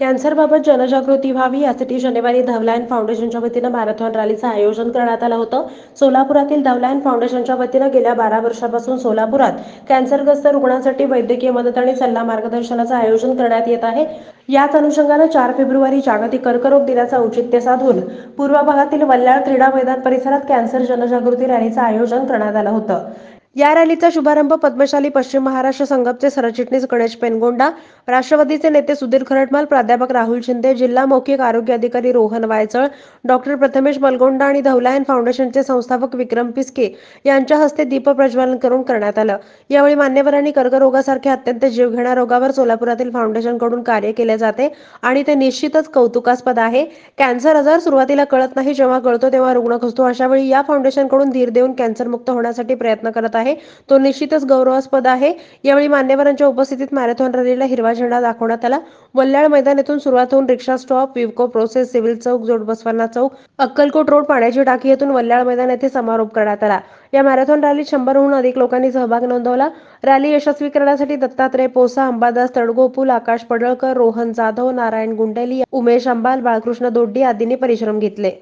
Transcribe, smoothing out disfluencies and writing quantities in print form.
कॅन्सरबाबत जनजागृती व्हावी यासाठी शनिवारी धवलायन फाउंडेशनच्या वतीनं मॅरेथॉन रॅलीचं आयोजन करण्यात आलं होतं. सोलापुरातील धवलायन फाउंडेशनच्या वतीनं गेल्या 12 वर्षापासून सोलापुरात कॅन्सरग्रस्त रुग्णांसाठी वैद्यकीय मदत आणि सल्ला मार्गदर्शनाचं आयोजन करण्यात येत आहे. याच अनुषंगाने 4 फेब्रुवारी जागतिक कर्करोग दिनाचा औचित्य साधून पूर्व भागातील वल्याळ क्रीडा मैदान परिसरात कॅन्सर जनजागृती रॅलीचं आयोजन करण्यात आलं होतं. या रॅलीचा शुभारंभ पद्मशाली पश्चिम महाराष्ट्र संघाचे सरचिटणीस गणेश पेनगोंडा, राष्ट्रवादीचे नेते सुधीर खरटमाल, प्राध्यापक राहुल शिंदे, जिल्हा मौखिक आरोग्य अधिकारी रोहन वायचळ, डॉक्टर प्रथमेश मलगोंडा आणि धवलायन फाउंडेशनचे संस्थापक विक्रम पिस्के यांच्या हस्ते दीप प्रज्वलन करून करण्यात आलं. यावेळी मान्यवरांनी कर्करोगासारख्या अत्यंत जीवघेण्या रोगावर सोलापुरातील फाउंडेशनकडून कार्य केले जाते आणि ते निश्चितच कौतुकास्पद आहे. कॅन्सर आजार सुरुवातीला कळत नाही, जेव्हा कळतो तेव्हा रुग्ण खचतो. अशावेळी या फाउंडेशनकडून धीर देऊन कॅन्सरमुक्त होण्यासाठी प्रयत्न करत आहे तो निश्चितच गौरवास्पद आहे. यावेळी मान्यवरांच्या उपस्थितीत मॅरेथॉन रॅलीला हिरवा झेंडा दाखवण्यात आला. वल्याळ मैदान येथून सुरुवात होऊन रिक्षा स्टॉप, विवको प्रोसेस, सिव्हिल चौक, जोडबसवाना चौक, अक्कलकोट रोड, पाण्याची टाकी येथून वल्याळ मैदान येथे समारोप करण्यात आला. या मॅरेथॉन रॅलीत 100हून अधिक लोकांनी सहभाग नोंदवला. रॅली यशस्वी करण्यासाठी दत्तात्रय पोसा, अंबादास तडगोपूर, आकाश पडळकर, रोहन जाधव, नारायण गुंडेली, उमेश अंबाल, बाळकृष्ण दोड्डी आदींनी परिश्रम घेतले.